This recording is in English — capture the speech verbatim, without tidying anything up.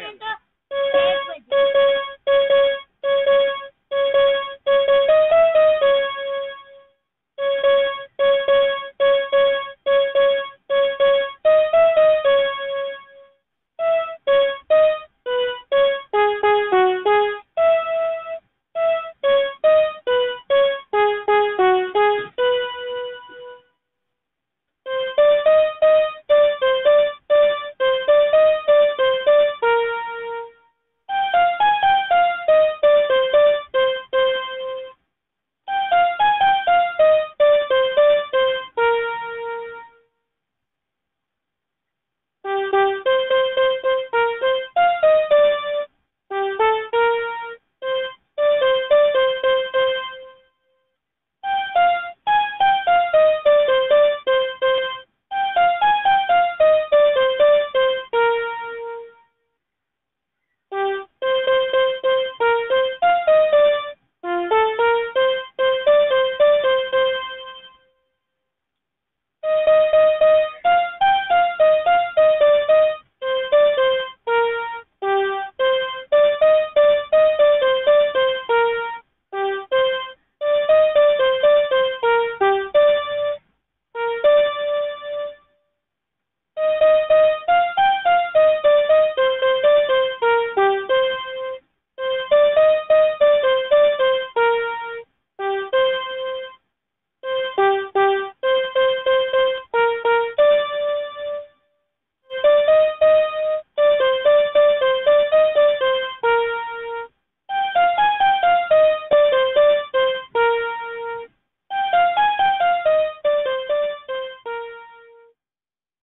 Santa.